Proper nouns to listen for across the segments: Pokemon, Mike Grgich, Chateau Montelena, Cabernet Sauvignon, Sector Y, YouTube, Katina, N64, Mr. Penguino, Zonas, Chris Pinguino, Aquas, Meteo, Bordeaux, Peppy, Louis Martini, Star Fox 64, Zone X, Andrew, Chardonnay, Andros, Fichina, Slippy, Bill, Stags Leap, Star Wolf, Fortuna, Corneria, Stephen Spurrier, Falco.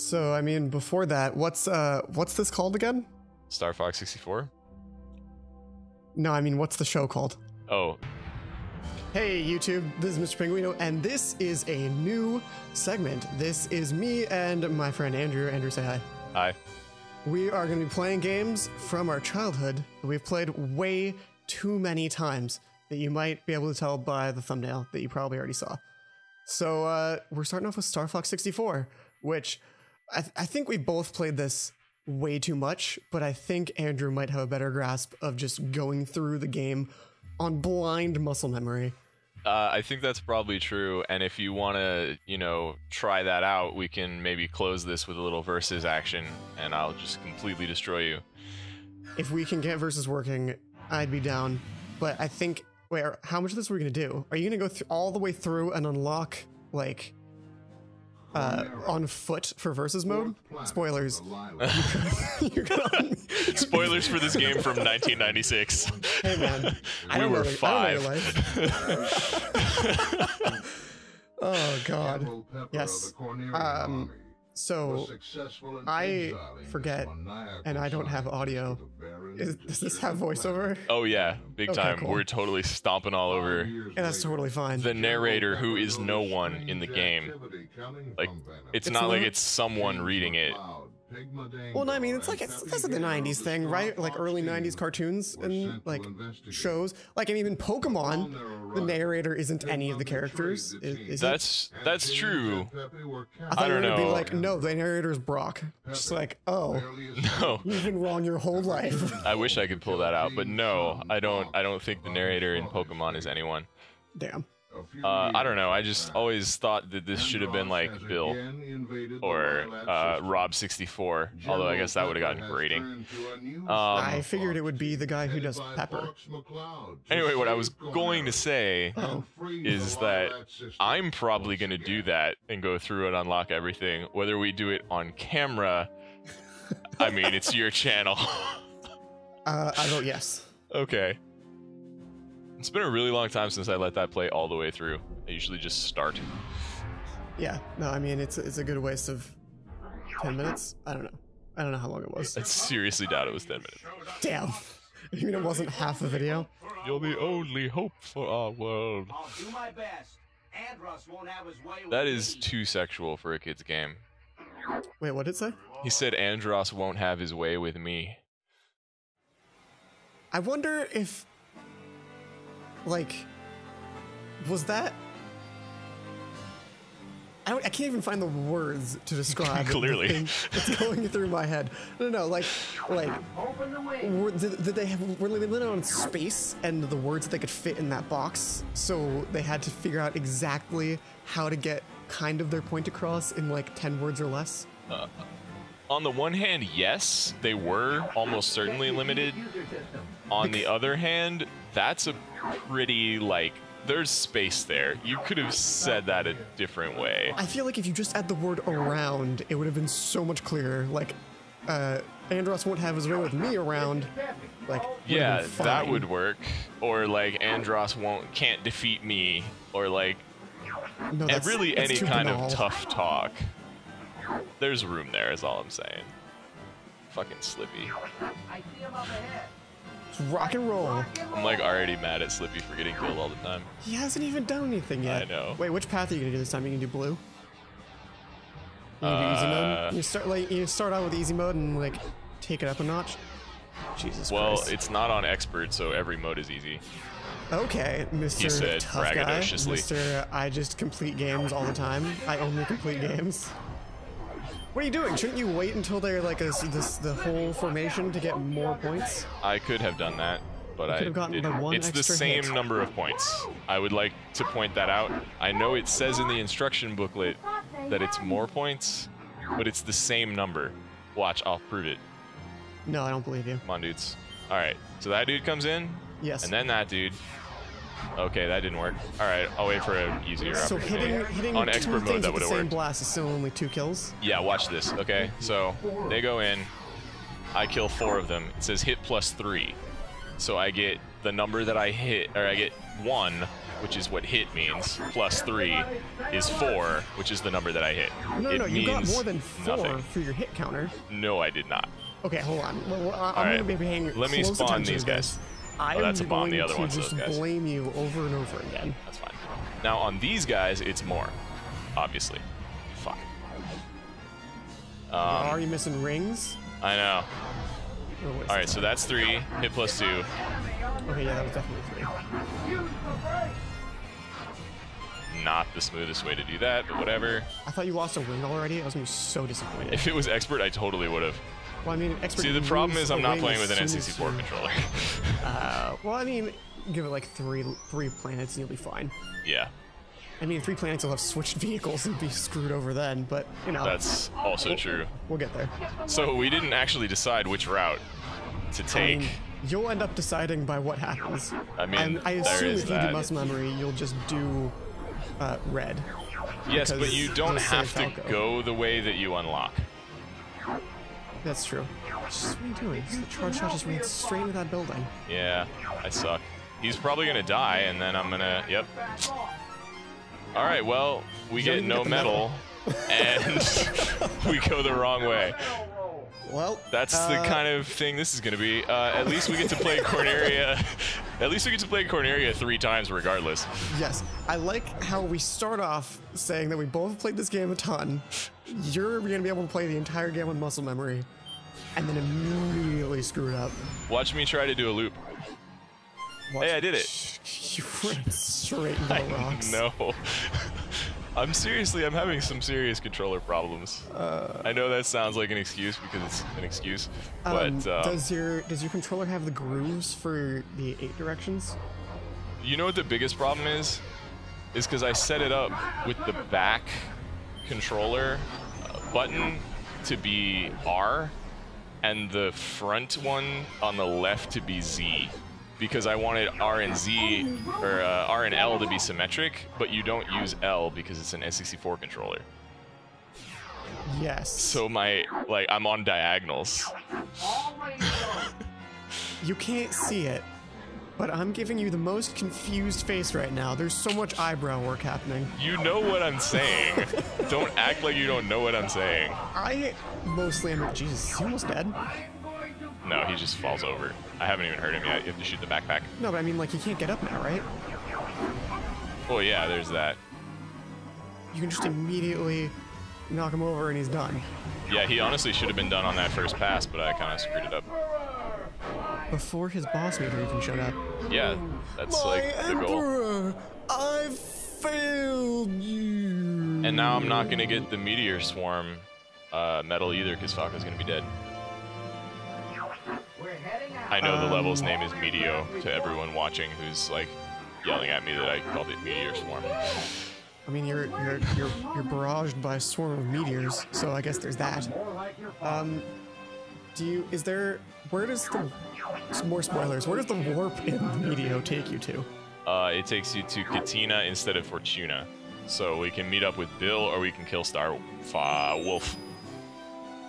So, I mean, before that, what's this called again? Star Fox 64? No, I mean, what's the show called? Oh. Hey, YouTube, this is Mr. Penguino, and this is a new segment. This is me and my friend Andrew. Andrew, say hi. Hi. We are going to be playing games from our childhood that we've played way too many times that you might be able to tell by the thumbnail that you probably already saw. So we're starting off with Star Fox 64, which I think we both played this way too much, but I think Andrew might have a better grasp of just going through the game on blind muscle memory. I think that's probably true, and if you want to, you know, try that out, we can maybe close this with a little versus action, and I'll just completely destroy you. If we can get versus working, I'd be down, but I think... Wait, how much of this are we going to do? Are you going to go all the way through and unlock, like... on foot for versus mode? Spoilers. Spoilers for this game from 1996. Hey man, we were five. Oh god. Yes. So I forget, and I don't have audio. Does this have voiceover? Oh yeah, big time. Okay, cool. We're totally stomping all over. And that's totally fine. The narrator, who is no one in the game, like it's not like it's someone reading it. Well, no, I mean, it's like that's like the '90s thing, right? Like early '90s cartoons and like shows, like, and even Pokemon, the narrator isn't any of the characters. Is that's true. I thought you were gonna be like, no, the narrator is Brock. Just like, oh, no, you've been wrong your whole life. I wish I could pull that out, but no, I don't think the narrator in Pokemon is anyone. Damn. I don't know, I just always thought that this should have been like Bill or Rob 64, although I guess that would have gotten grading. I figured it would be the guy who does Pepper. Anyway, what I was going to say is that I'm probably going to do that and go through and unlock everything. Whether we do it on camera, I mean, it's your channel. I vote yes. Okay. It's been a really long time since I let that play all the way through. I usually just start. Yeah, no, I mean, it's a good waste of 10 minutes. I don't know how long it was. I seriously doubt it was 10 minutes. Damn. You mean it wasn't half the video? You're the only hope for our world. I'll do my best. Andros won't have his way with that is too sexual for a kid's game. Wait, what did it say? He said Andros won't have his way with me. I wonder if... Like, was that? I can't even find the words to describe. Clearly, it's going through my head. No, like, did they have? Were they limited on space and the words that they could fit in that box? So they had to figure out exactly how to get kind of their point across in like 10 words or less. On the one hand, yes, they were almost certainly limited. On the other hand, that's a pretty, like, there's space there. You could have said that a different way. I feel like if you just add the word around, it would have been so much clearer. Like, Andros won't have his way with me around. Like, yeah, that would work. Or like, Andros can't defeat me. Or like, no, that's, and really any kind of tough talk. There's room there, is all I'm saying. Fucking Slippy. I see him up ahead. Rock and roll. I'm like already mad at Slippy for getting killed all the time. He hasn't even done anything yet. I know. Wait, which path are you gonna do this time? You can do blue. You do easy mode. You start out with easy mode and like take it up a notch. Jesus Christ. Well, it's not on expert, so every mode is easy. Okay, Mr. He said tough guy. Mr. I just complete games all the time. I only complete games. What are you doing? Shouldn't you wait until they're like the whole formation to get more points? I could have done that, but I didn't. It's the same number of points. I would like to point that out. I know it says in the instruction booklet that it's more points, but it's the same number. Watch, I'll prove it. No, I don't believe you. Come on, dudes. All right, so that dude comes in. Yes. And then that dude. Okay, that didn't work. All right, I'll wait for an easier opportunity. Hitting on expert mode, that would have worked. Same blast is still only 2 kills. Yeah, watch this. Okay, so they go in. I kill 4 of them. It says hit +3, so I get the number that I hit, or I get 1 which is what hit means, plus 3 is 4, which is the number that I hit. No, you got more than 4 for your hit counter. No, I did not. Okay, hold on. Let me spawn these guys. Oh, that's a bomb. The other one's those guys. I blame you over and over again. That's fine. Now, on these guys, it's more, obviously. Fuck. Are you missing rings? I know. All right, so that's 3. Hit plus 2. Okay, yeah, that was definitely 3. Not the smoothest way to do that, but whatever. I thought you lost a ring already. I was going to be so disappointed. If it was expert, I totally would have. Well, I mean, expert. See, the problem is I'm not playing with an N64 controller. Well, I mean, give it like three planets and you'll be fine. Yeah. I mean, 3 planets will have switched vehicles and be screwed over then, but, you know. That's also true. We'll get there. So we didn't actually decide which route to take. I mean, you'll end up deciding by what happens. I mean, I assume if you do muscle memory, you'll just do red. Yes, but you don't have to go the way that you unlock. That's true. What are you doing? The charge shot just went straight into that building. Yeah, I suck. He's probably going to die, and then I'm going to... Yep. All right, well, we get no medal, and we go the wrong way. Well, that's the kind of thing this is going to be. At least we get to play Corneria. At least we get to play Corneria 3 times, regardless. Yes, I like how we start off saying that we both played this game a ton. You're going to be able to play the entire game on muscle memory, and then immediately screw it up. Watch me try to do a loop. Hey, I did it. You went straight into the rocks. No. I'm having some serious controller problems. I know that sounds like an excuse because it's an excuse, but... does your controller have the grooves for the 8 directions? You know what the biggest problem is? Is because I set it up with the back controller button to be R and the front one on the left to be Z. Because I wanted R and Z, or R and L to be symmetric, but you don't use L because it's an N64 controller. Yes. So I'm on diagonals. You can't see it, but I'm giving you the most confused face right now. There's so much eyebrow work happening. You know what I'm saying. Don't act like you don't know what I'm saying. I mostly am. Jesus, he's almost dead. No, he just falls over. I haven't even heard him yet. You have to shoot the backpack. No, but I mean, like, he can't get up now, right? Oh, yeah, there's that. You can just immediately knock him over and he's done. Yeah, he honestly should have been done on that first pass, but I kind of screwed it up. Before his boss meter even showed up. Yeah, that's like the goal. I failed you. And now I'm not going to get the meteor swarm medal either because Falco's going to be dead. I know the level's name is Meteo to everyone watching who's like yelling at me that I called it Meteor Swarm. I mean, you're barraged by a swarm of meteors, so I guess there's that. Where does the warp in Meteo take you to? It takes you to Katina instead of Fortuna, so we can meet up with Bill or we can kill Star Wolf.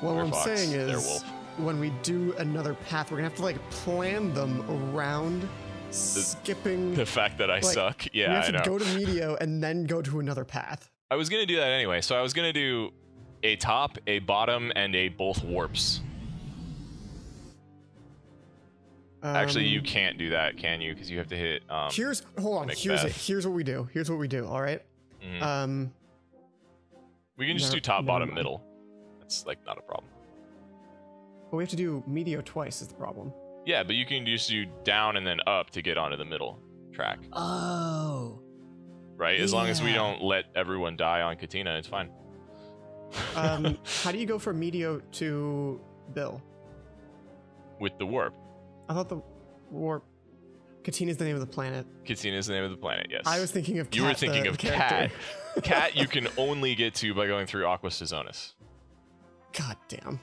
Well, what I'm saying is, when we do another path, we're gonna have to like plan them around skipping the fact that I suck. Yeah, we have to go to Meteo and then go to another path. I was gonna do that anyway, so I was gonna do a top, a bottom, and a both warps. Actually, you can't do that, can you? Because you have to hit. Here's what we do. Here's what we do. All right. Mm-hmm. We can just do top, bottom, middle. That's like not a problem. But we have to do Meteo twice is the problem. Yeah, but you can just do down and then up to get onto the middle track. Oh. Right? As long as we don't let everyone die on Katina, it's fine. How do you go from Meteo to Bill? With the warp. I thought the warp... Katina's the name of the planet. Katina's the name of the planet, yes. I was thinking of Cat. You were thinking of Cat. Cat you can only get to by going through Aquas to Zonas. God damn.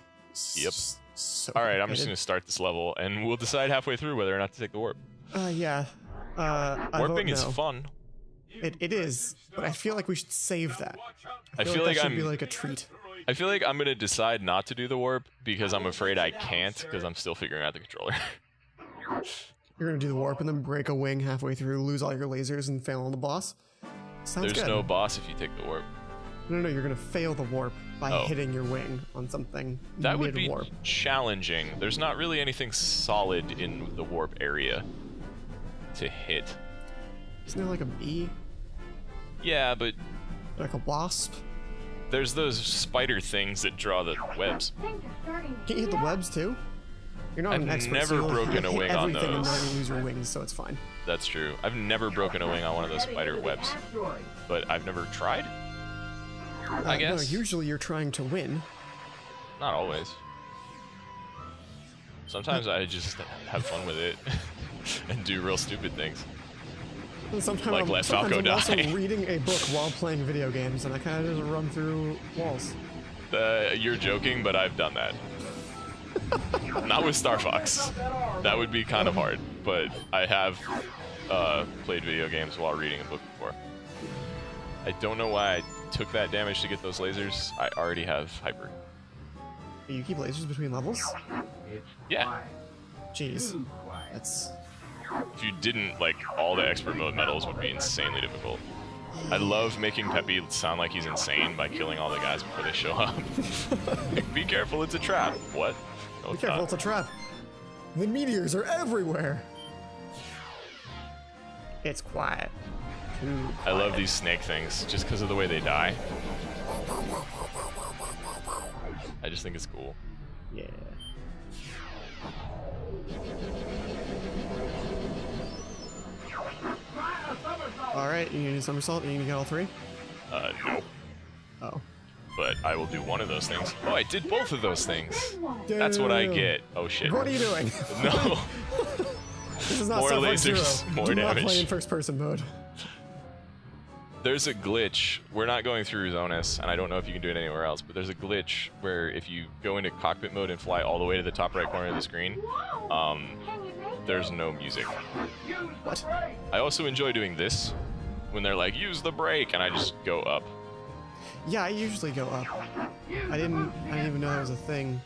Yep. So all right, I'm just going to start this level, and we'll decide halfway through whether or not to take the warp. Yeah. Warping is fun. It is, but I feel like we should save that. I feel like that should be like a treat. I feel like I'm going to decide not to do the warp because I'm afraid I can't because I'm still figuring out the controller. You're gonna do the warp and then break a wing halfway through, lose all your lasers, and fail on the boss. Sounds good. There's no boss if you take the warp. No, you're gonna fail the warp by hitting your wing on something. That would be challenging. There's not really anything solid in the warp area to hit. Isn't there like a bee? Yeah, but... like a wasp? There's those spider things that draw the webs. Can't you hit the webs too? You're not an expert. I've never broken a wing on those. And not lose your wings, so it's fine. That's true. I've never broken a wing on one of those spider webs. But I've never tried? I guess. No, usually you're trying to win. Not always. Sometimes I just have fun with it and do real stupid things. And sometimes like I'm also reading a book while playing video games, and I kind of just run through walls. You're joking, but I've done that. Not with Star Fox. That would be kind of hard, but I have played video games while reading a book before. I don't know why I took that damage to get those lasers. I already have hyper. You keep lasers between levels? Yeah. Jeez. That's... if you didn't, like, all the expert mode medals would be insanely difficult. I love making Peppy sound like he's insane by killing all the guys before they show up. Like, be careful, it's a trap. What? No, be careful, it's a trap. The meteors are everywhere. It's quiet. Ooh, I love these snake things just because of the way they die. I just think it's cool. Yeah. Alright, you need a somersault? You need to get all three? No. Oh. But I will do one of those things. Oh, I did both of those things. That's what I get. Oh, shit. What are you doing? No. This is not more lasers, more damage. Do not play in first-person mode. There's a glitch. We're not going through Zonas, and I don't know if you can do it anywhere else, but there's a glitch where if you go into cockpit mode and fly all the way to the top right corner of the screen, there's no music. What? I also enjoy doing this when they're like, use the brake, and I just go up. Yeah, I usually go up. I didn't even know that was a thing.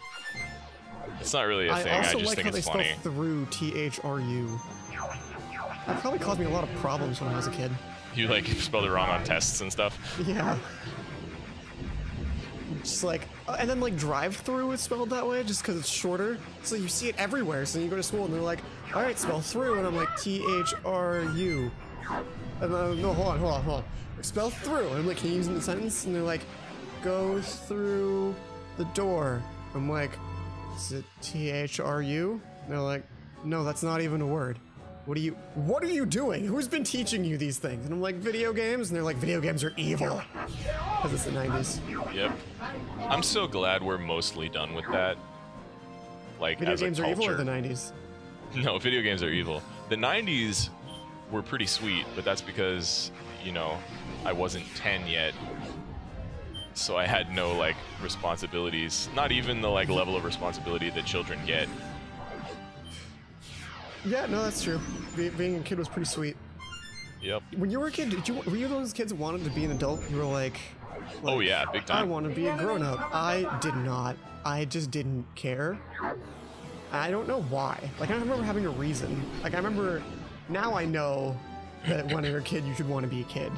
It's not really a thing, I just think it's funny. I also like how they spell through, T-H-R-U. That probably caused me a lot of problems when I was a kid. You, like, spelled it wrong on tests and stuff? Yeah. Just like, and then like drive-through is spelled that way just because it's shorter. So you see it everywhere. So you go to school and they're like, all right, spell through. And I'm like, T-H-R-U. And I'm, no, hold on. Spell through. And I'm like, can you use it in the sentence? And they're like, go through the door. I'm like, is it T-H-R-U? And they're like, no, that's not even a word. What are you doing? Who's been teaching you these things? And I'm like, video games? And they're like, video games are evil. Because it's the 90s. Yep. I'm so glad we're mostly done with that. Like, video games are evil, or the 90s? No, video games are evil. The 90s were pretty sweet, but that's because, you know, I wasn't 10 yet. So I had no, like, responsibilities. Not even the, like, level of responsibility that children get. Yeah, no, that's true. Being a kid was pretty sweet. Yep. When you were a kid, were you those kids who wanted to be an adult? You were like oh yeah, big time. I want to be a grown-up. I did not. I just didn't care. I don't know why. Like, I don't remember having a reason. Like, I remember, now I know that when you're a kid, you should want to be a kid.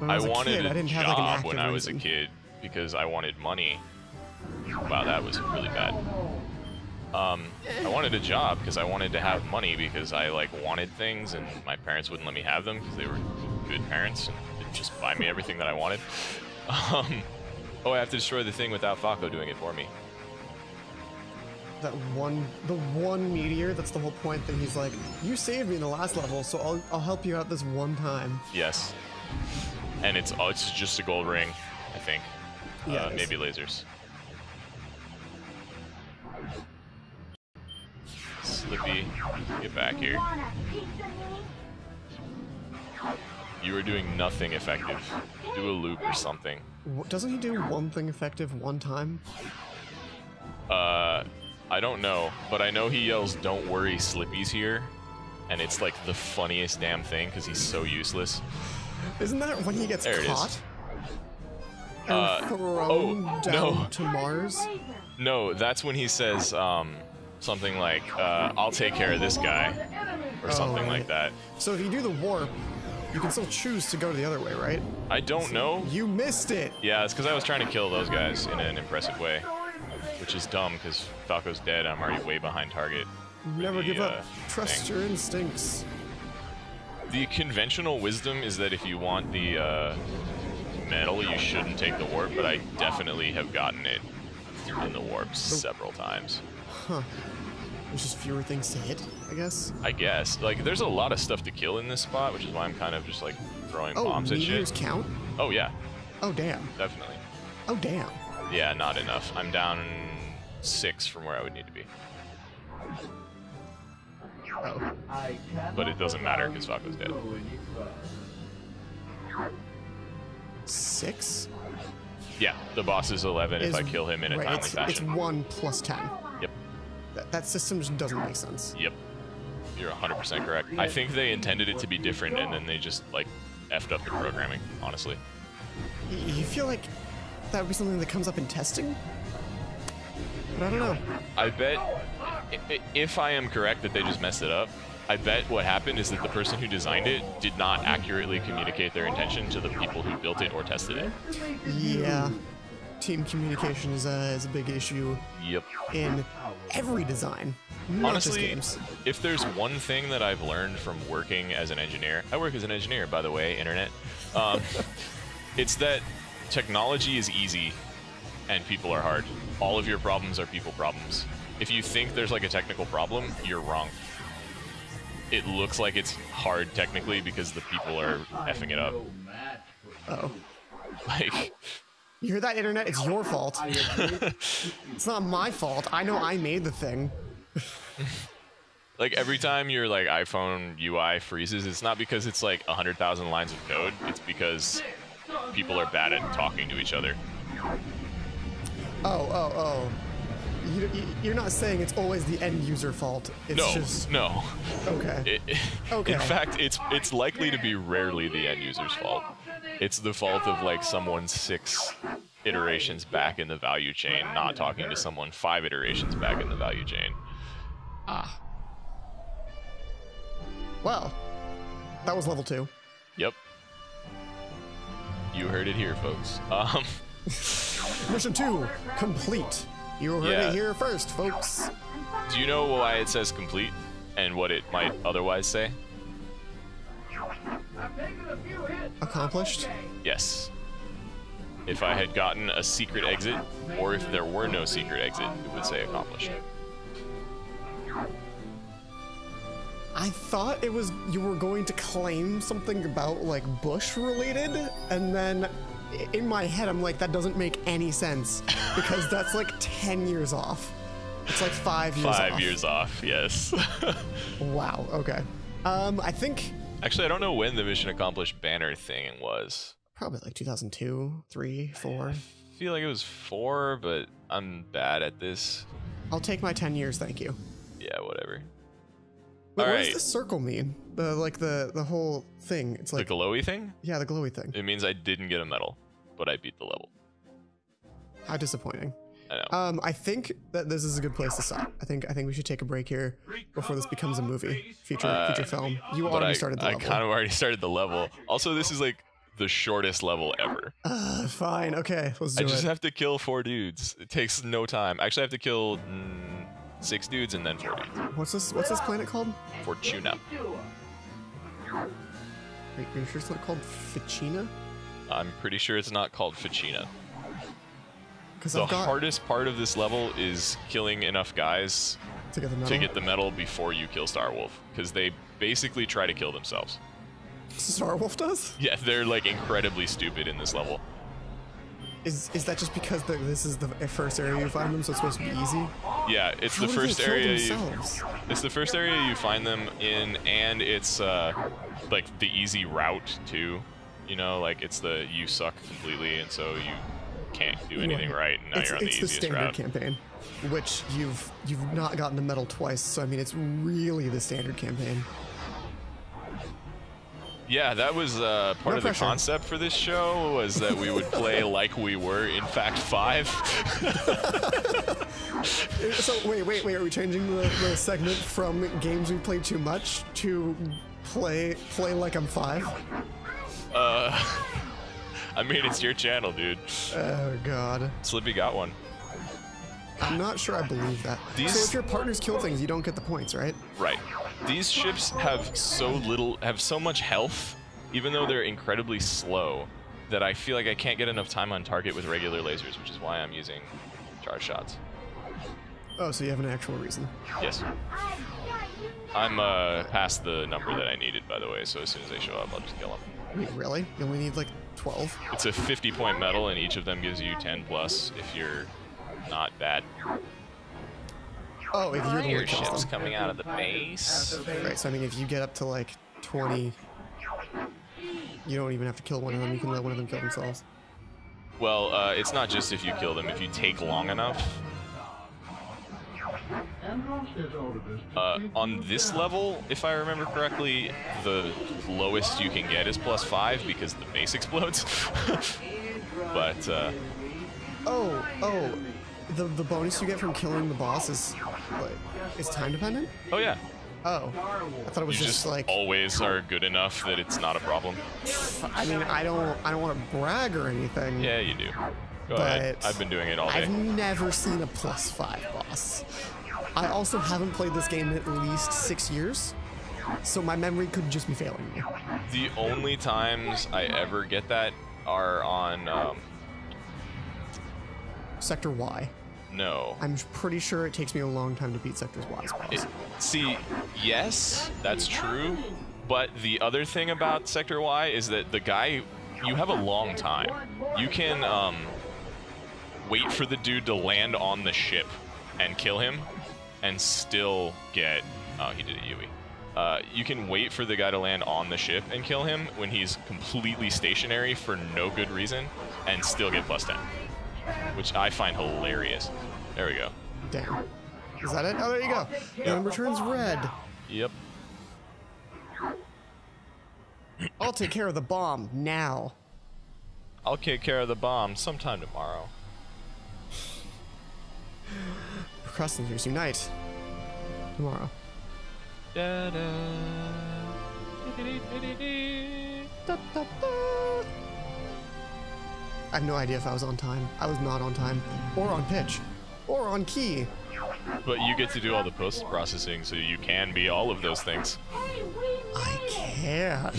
When I wanted a kid, I didn't have, like, an active reason. I was a kid because I wanted money. Wow, that was really bad. I wanted a job because I wanted to have money because I, like, wanted things and my parents wouldn't let me have them because they were good parents and they'd just buy me everything that I wanted. Oh, I have to destroy the thing without Falco doing it for me. That the one meteor, that's the whole point, that he's like, you saved me in the last level, so I'll help you out this one time. Yes. And it's just a gold ring, I think. Yeah, maybe lasers. Slippy, get back here. You are doing nothing effective. Do a loop or something. Doesn't he do one thing effective one time? I don't know, but I know he yells, "Don't worry, Slippy's here," and it's like the funniest damn thing because he's so useless. Isn't that when he gets caught and thrown down to Mars? No, that's when he says, something like, I'll take care of this guy, or something like that. So if you do the warp, you can still choose to go the other way, right? I don't know. You missed it! Yeah, it's because I was trying to kill those guys in an impressive way, which is dumb because Falco's dead, I'm already way behind target. Never give up. Trust your instincts. The conventional wisdom is that if you want the medal, you shouldn't take the warp, but I definitely have gotten it in the warps several times. Huh. There's just fewer things to hit, I guess? I guess. Like, there's a lot of stuff to kill in this spot, which is why I'm kind of just, like, throwing bombs at shit. Oh, meteors count? Oh, yeah. Oh, damn. Definitely. Oh, damn. Yeah, not enough. I'm down 6 from where I would need to be. Oh. But it doesn't matter because Falco's dead. 6? Yeah, the boss is 11 if I kill him in a timely fashion. It's 1 plus 10. Yep. That system just doesn't make sense. Yep. You're 100% correct. I think they intended it to be different and then they just, like, effed up the programming, honestly. You feel like that would be something that comes up in testing? But I don't know. I bet, if I am correct that they just messed it up, I bet what happened is that the person who designed it did not accurately communicate their intention to the people who built it or tested it. Yeah. Team communication is a big issue. Yep. In every design. Honestly, if there's one thing that I've learned from working as an engineer, I work as an engineer, by the way, internet, it's that technology is easy and people are hard. All of your problems are people problems. If you think there's like a technical problem, you're wrong. It looks like it's hard technically because the people are effing it up. Uh oh. Like... You hear that, internet? It's your fault. It's not my fault. I know I made the thing. Like, every time your, like, iPhone UI freezes, it's not because it's, like, 100,000 lines of code. It's because people are bad at talking to each other. Oh. You're not saying it's always the end user fault. It's no. Okay. Okay. In fact, it's likely to be rarely the end user's fault. It's the fault of like someone 6 iterations back in the value chain not talking to someone 5 iterations back in the value chain. Ah. Well, that was level 2. Yep. You heard it here, folks. Mission 2 complete. You heard it here first, folks. Do you know why it says complete and what it might otherwise say? Accomplished? Yes. If I had gotten a secret exit, or if there were no secret exit, it would say accomplished. I thought it was you were going to claim something about like Bush related, and then in my head I'm like, that doesn't make any sense because that's like 10 years off. It's like 5 years off. 5 years off, yes. Wow, okay. I think... Actually, I don't know when the Mission Accomplished banner thing was. Probably like 2002, 3, 4. I feel like it was 4, but I'm bad at this. I'll take my 10 years, thank you. Yeah, whatever. Wait, all right. Does the circle mean? The like the whole thing. It's like the glowy thing? Yeah, the glowy thing. It means I didn't get a medal, but I beat the level. How disappointing. I know. I think that this is a good place to stop. I think we should take a break here before this becomes a movie, feature film. You already started the level. I kind of already started the level. Also, this is like the shortest level ever. Fine. Okay, let's do it. I just have to kill 4 dudes. It takes no time. Actually, I have to kill 6 dudes and then 4 dudes. What's this planet called? Fortuna. Wait, are you sure it's not called Fichina? I'm pretty sure it's not called Fichina. The hardest part of this level is killing enough guys to get the medal before you kill Star Wolf, because they basically try to kill themselves. Star Wolf does? Yeah, they're like incredibly stupid in this level. Is that just because this is the first area you find them, so it's supposed to be easy? Yeah, it's the first area. It's the first area you find them in, and it's like the easy route too. You know, like it's the you suck completely, and so you can't do anything right, and now you're on the easiest route. It's the standard campaign, which you've not gotten a medal twice, so I mean, it's really the standard campaign. Yeah, that was part of the concept for this show, was that we would play like we were, in fact, 5. So wait, are we changing the segment from games we play too much to play like I'm five? I mean, it's your channel, dude. Oh God. Slippy got one. I'm not sure I believe that. So if your partners kill things, you don't get the points, right? Right. These ships have so much health, even though they're incredibly slow, that I feel like I can't get enough time on target with regular lasers, which is why I'm using charge shots. Oh, so you have an actual reason. Yes. I'm past the number that I needed, by the way, so as soon as they show up, I'll just kill them. Wait, really? You only need like 12? It's a 50-point medal, and each of them gives you 10 plus if you're not bad. Oh, if you're the your ship's coming out of the base. Right, so I mean, if you get up to like 20, you don't even have to kill one of them. You can let one of them kill themselves. Well, it's not just if you kill them. If you take long enough. On this level, if I remember correctly, the lowest you can get is +5 because the base explodes. But oh, the bonus you get from killing the boss is like, it's time dependent. Oh yeah. Oh, I thought it was just like always are good enough that it's not a problem. I mean, I don't want to brag or anything. Yeah, you do. Go ahead. I've been doing it all day. I've never seen a +5 boss. I also haven't played this game in at least 6 years, so my memory could just be failing me. The only times I ever get that are on Sector Y. No. I'm pretty sure it takes me a long time to beat Sector Y's boss. See, yes, that's true, but the other thing about Sector Y is that the guy, you have a long time. You can wait for the dude to land on the ship and kill him. And still get, oh, he did a Yui. You can wait for the guy to land on the ship and kill him when he's completely stationary for no good reason and still get +10, which I find hilarious. There we go. Damn. Is that it? Oh, there you go. Yep. Number turns red. Yep. I'll take care of the bomb now. I'll take care of the bomb sometime tomorrow. Procrastinators unite tomorrow. Da, da. Da, da, da. I have no idea if I was on time. I was not on time, or on pitch, or on key. But you get to do all the post-processing, so you can be all of those things. I can.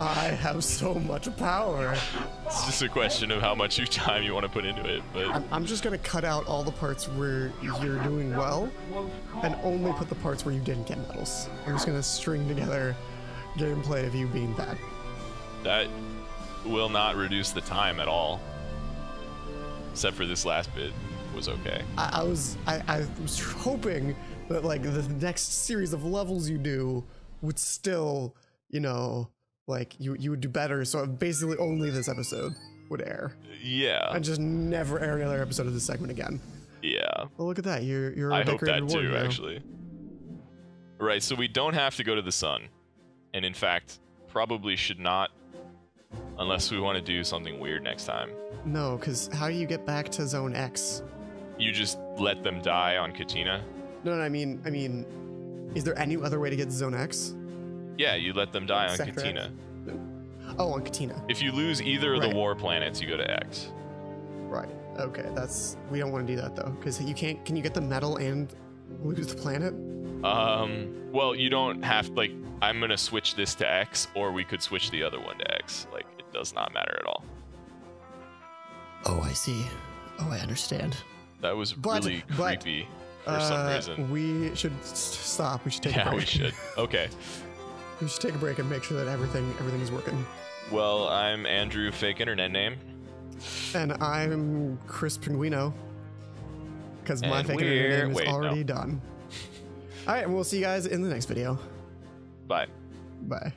I have so much power. It's just a question of how much time you want to put into it, but... I'm just going to cut out all the parts where you're doing well, and only put the parts where you didn't get medals. I'm just going to string together gameplay of you being bad. That will not reduce the time at all. Except for this last bit was okay. I was hoping that, like, the next series of levels you do would still, you know... Like, you would do better, so basically only this episode would air. Yeah. And just never air another episode of this segment again. Yeah. Well, look at that. You're I hope that too, actually. Right, so we don't have to go to the sun. And in fact, probably should not, unless we want to do something weird next time. No, because how do you get back to Zone X? You just let them die on Katina? No, I mean, is there any other way to get to Zone X? Yeah, you let them die on Katina. Oh, on Katina. If you lose either of the war planets, you go to X. Right. Okay, that's... We don't want to do that, though, because you can't... Can you get the medal and lose the planet? Well, you don't have... Like, I'm going to switch this to X, or we could switch the other one to X. Like, it does not matter at all. Oh, I see. Oh, I understand. That was really creepy for some reason. We should stop. We should take a break. Yeah, we should. Okay. We should take a break and make sure that everything is working. Well, I'm Andrew, fake internet name. And I'm Chris Pinguino, because my fake internet name is already done. All right, we'll see you guys in the next video. Bye. Bye.